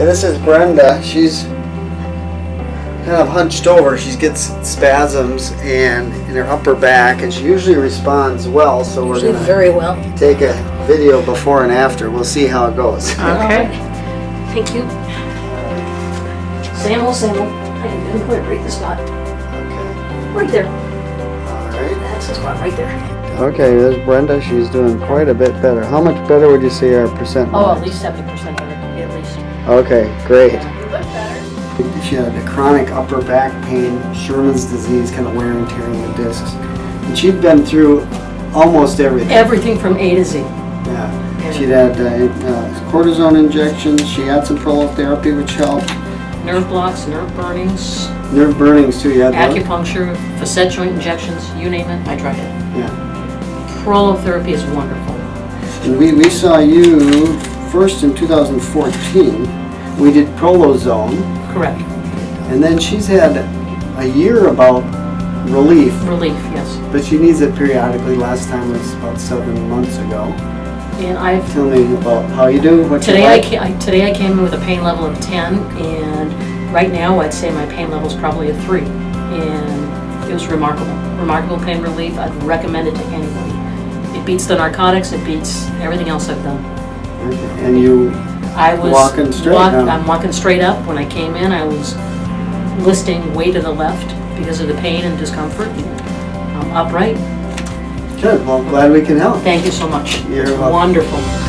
And this is Brenda. She's kind of hunched over. She gets spasms and in her upper back, and she usually responds well. So we're going to take a video before and after. We'll see how it goes. Okay. Thank you. Same old, same old. I can do it. Right this spot. Okay. Right there. All right. That's the spot right there. Okay, there's Brenda. She's doing quite a bit better. How much better would you say our percent? Oh, at least 70% better, at least. Okay, great. Yeah, you look better. She had a chronic upper back pain, Sherman's disease, kind of wear and tearing the discs, and she'd been through almost everything. Everything from A to Z. Yeah, everything. She'd had cortisone injections. She had some prolotherapy, which helped. Nerve blocks, nerve burnings. Nerve burnings too. Yeah. Acupuncture, facet joint injections. You name it, I tried it. Yeah. Prolotherapy is wonderful. And we saw you first in 2014. We did Prolozone. Correct. And then she's had a year about relief. Relief, yes. But she needs it periodically. Last time was about 7 months ago. And I've... Tell me about how you do, what today you like. Today I came in with a pain level of 10, and right now I'd say my pain level is probably a 3. And it was remarkable. Remarkable pain relief. I'd recommend it to anybody. It beats the narcotics. It beats everything else I've done. Okay. And you walking straight up? I'm walking straight up. When I came in, I was listing way to the left because of the pain and discomfort. I'm upright. Good. Well, glad we can help. Thank you so much. You're welcome. Wonderful.